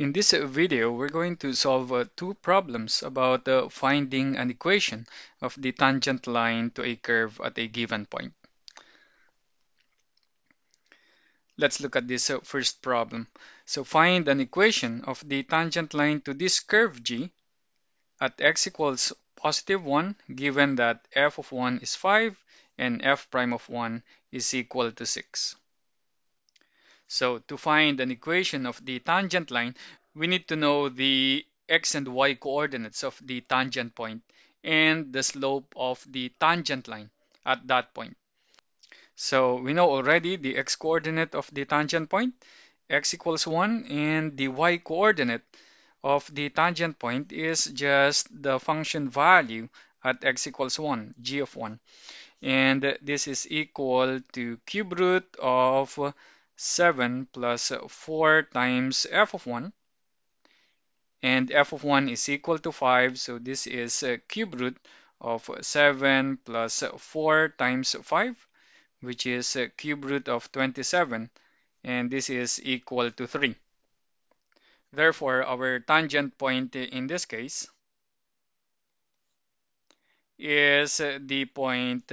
In this video, we're going to solve two problems about finding an equation of the tangent line to a curve at a given point. Let's look at this first problem. So find an equation of the tangent line to this curve G at x equals positive 1, given that f of 1 is 5 and f prime of 1 is equal to 6. So to find an equation of the tangent line, we need to know the x and y coordinates of the tangent point and the slope of the tangent line at that point. So we know already the x coordinate of the tangent point, x equals 1, and the y coordinate of the tangent point is just the function value at x equals 1, g of 1. And this is equal to cube root of 7 plus 4 times f of 1, and f of 1 is equal to 5, so this is cube root of 7 plus 4 times 5, which is cube root of 27, and this is equal to 3. Therefore, our tangent point in this case is the point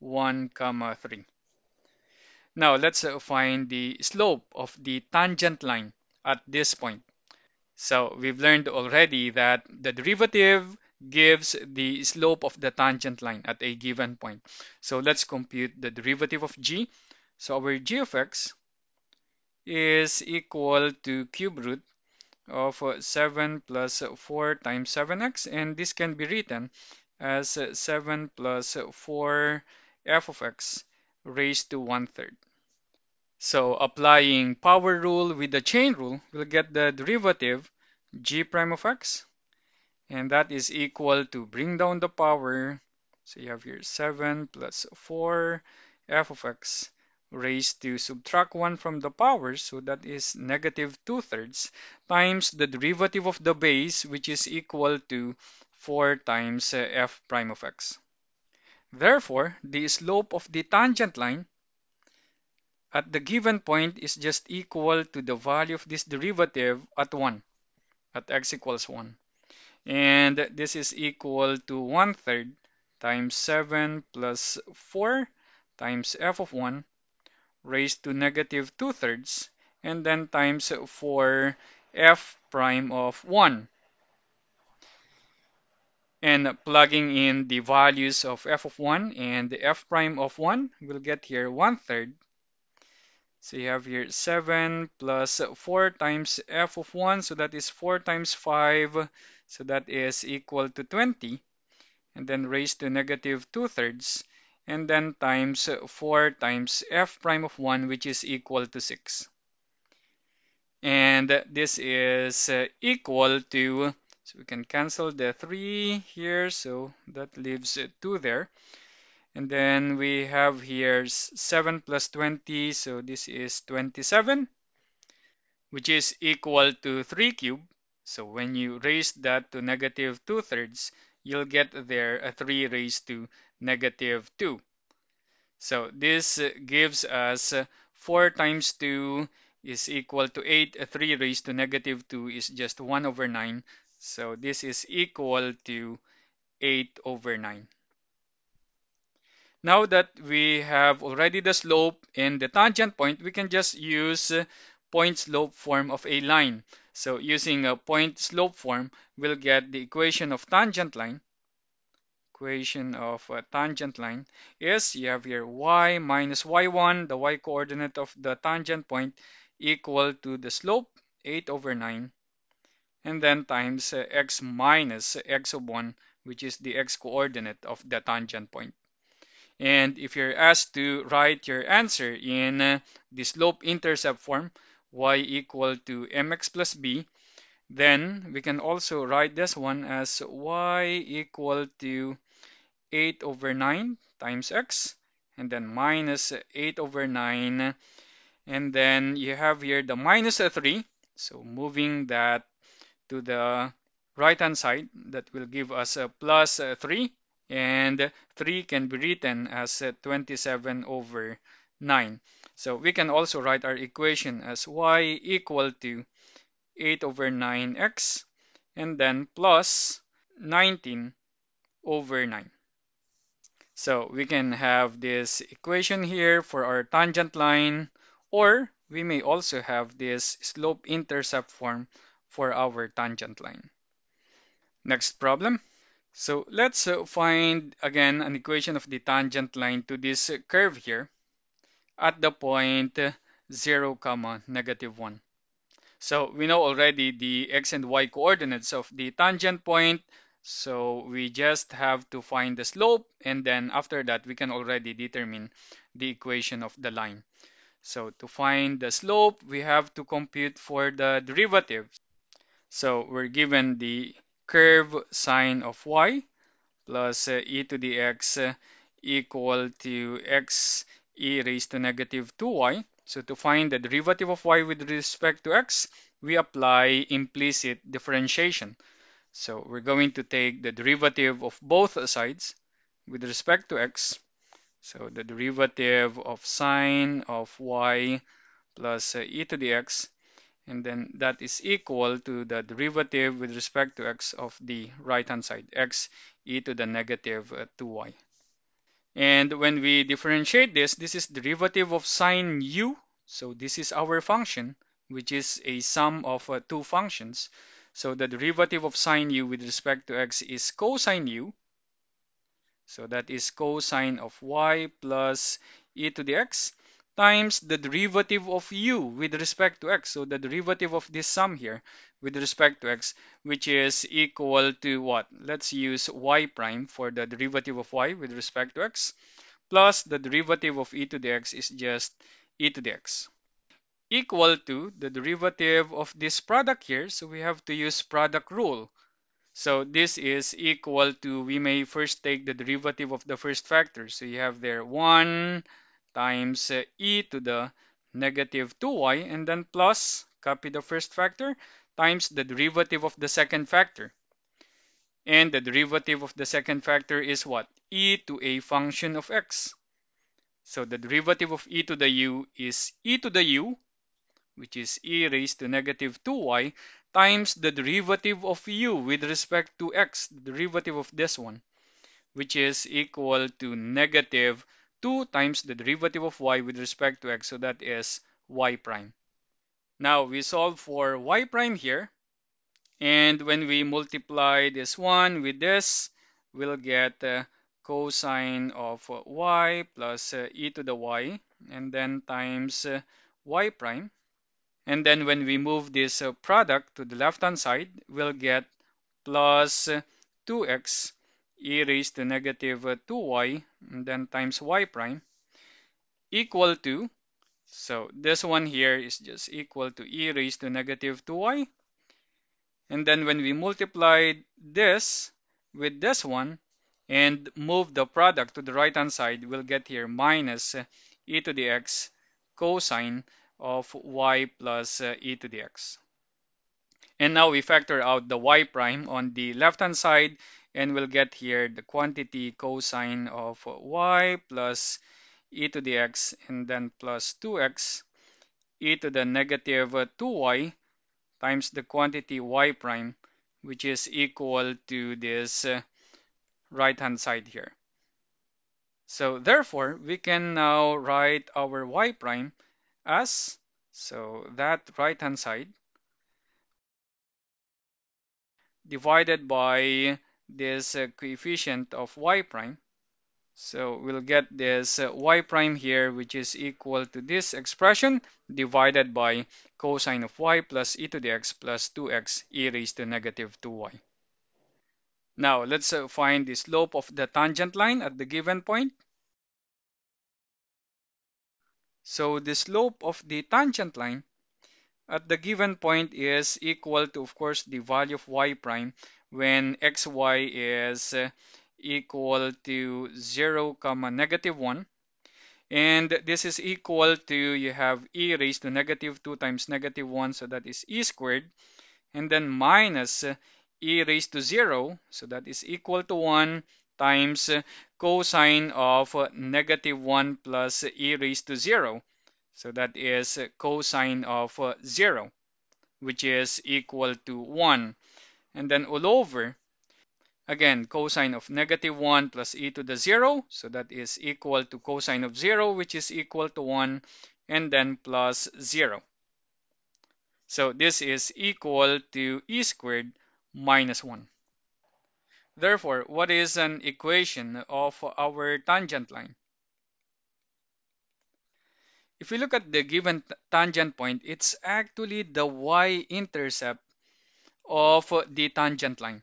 1, 3. Now, let's find the slope of the tangent line at this point. So, we've learned already that the derivative gives the slope of the tangent line at a given point. So, let's compute the derivative of g. So, our g of x is equal to cube root of 7 plus 4 times 7x. And this can be written as 7 plus 4 f of x raised to 1/3. So applying power rule with the chain rule, we'll get the derivative g prime of x, and that is equal to, bring down the power, so you have here 7 plus 4 f of x raised to, subtract 1 from the powers, so that is negative 2/3, times the derivative of the base, which is equal to 4 times f prime of x. Therefore, the slope of the tangent line at the given point is just equal to the value of this derivative at 1, at x equals 1. And this is equal to 1/3 times 7 plus 4 times f of 1 raised to negative 2/3, and then times 4 f prime of 1. And plugging in the values of f of 1 and f prime of 1, we'll get here 1/3. So you have here 7 plus 4 times f of 1, so that is 4 times 5, so that is equal to 20, and then raised to negative 2/3, and then times 4 times f prime of 1, which is equal to 6. And this is equal to, so we can cancel the 3 here, so that leaves 2 there. And then we have here 7 plus 20, so this is 27, which is equal to 3 cubed. So when you raise that to negative 2/3, you'll get there a 3 raised to negative 2. So this gives us 4 times 2 is equal to 8. A 3 raised to negative 2 is just 1/9. So this is equal to 8/9. Now that we have already the slope and the tangent point, we can just use point slope form of a line. So using a point slope form, we'll get the equation of tangent line. Equation of tangent line is, you have here y minus y1, the y coordinate of the tangent point, equal to the slope, 8/9. And then times x minus x of 1, which is the x coordinate of the tangent point. And if you're asked to write your answer in the slope-intercept form, y equal to mx plus b, then we can also write this one as y equal to 8/9 times x, and then minus 8/9. And then you have here the minus 3, so moving that to the right hand side, that will give us a plus 3, and 3 can be written as 27/9. So we can also write our equation as y equal to 8 over 9x, and then plus 19 over 9. So we can have this equation here for our tangent line, or we may also have this slope-intercept form for our tangent line. Next problem. So let's find again an equation of the tangent line to this curve here at the point 0, -1. So we know already the x and y coordinates of the tangent point. So we just have to find the slope, and then after that we can already determine the equation of the line. So to find the slope, we have to compute for the derivative. So we're given the curve sine of y plus e to the x equal to x e raised to -2y. So to find the derivative of y with respect to x, we apply implicit differentiation. So we're going to take the derivative of both sides with respect to x. So the derivative of sine of y plus e to the x, and then that is equal to the derivative with respect to x of the right-hand side, x e to the -2y. And when we differentiate this, this is derivative of sine u. So this is our function, which is a sum of two functions. So the derivative of sine u with respect to x is cosine u. So that is cosine of y plus e to the x times the derivative of u with respect to x. So the derivative of this sum here with respect to x, which is equal to what? Let's use y prime for the derivative of y with respect to x, plus the derivative of e to the x is just e to the x, equal to the derivative of this product here. So we have to use product rule. So this is equal to, we may first take the derivative of the first factor. So you have there 1 times e to the -2y, and then plus, copy the first factor, times the derivative of the second factor. And the derivative of the second factor is what? E to a function of x. So the derivative of e to the u is e to the u, which is e raised to -2y, times the derivative of u with respect to x, the derivative of this one, which is equal to -2 times the derivative of y with respect to x, so that is y prime. Now we solve for y prime here, and when we multiply this one with this, we'll get cosine of y plus e to the y, and then times y prime. And then when we move this product to the left-hand side, we'll get plus 2x e raised to -2y, and then times y prime, equal to, so this one here is just equal to e raised to -2y. And then when we multiply this with this one and move the product to the right-hand side, we'll get here minus e to the x cosine of y plus e to the x. And now we factor out the y prime on the left hand side, and we'll get here the quantity cosine of y plus e to the x, and then plus 2x e to the -2y times the quantity y prime, which is equal to this right hand side here. So therefore we can now write our y prime as, so that right hand side divided by this coefficient of y prime. So we'll get this y prime here, which is equal to this expression divided by cosine of y plus e to the x plus 2x e raised to -2y. Now let's find the slope of the tangent line at the given point. So the slope of the tangent line at the given point is equal to, of course, the value of y prime when xy is equal to 0, -1. And this is equal to, you have e raised to -2 times -1, so that is e squared. And then minus e raised to 0, so that is equal to 1, times cosine of -1 plus e raised to 0. So that is cosine of 0. which is equal to 1. And then all over, again, cosine of negative 1 plus e to the 0. So that is equal to cosine of 0, which is equal to 1, and then plus 0. So this is equal to e squared minus 1. Therefore, what is an equation of our tangent line? If we look at the given tangent point, it's actually the y-intercept of the tangent line,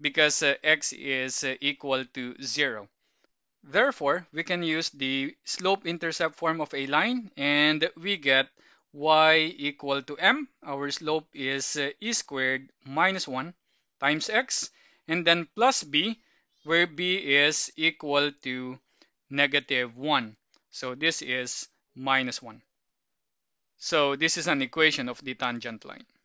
because x is equal to 0. Therefore, we can use the slope-intercept form of a line, and we get y equal to m. Our slope is e squared minus 1 times x, and then plus b, where b is equal to negative 1. So this is minus 1. So this is an equation of the tangent line.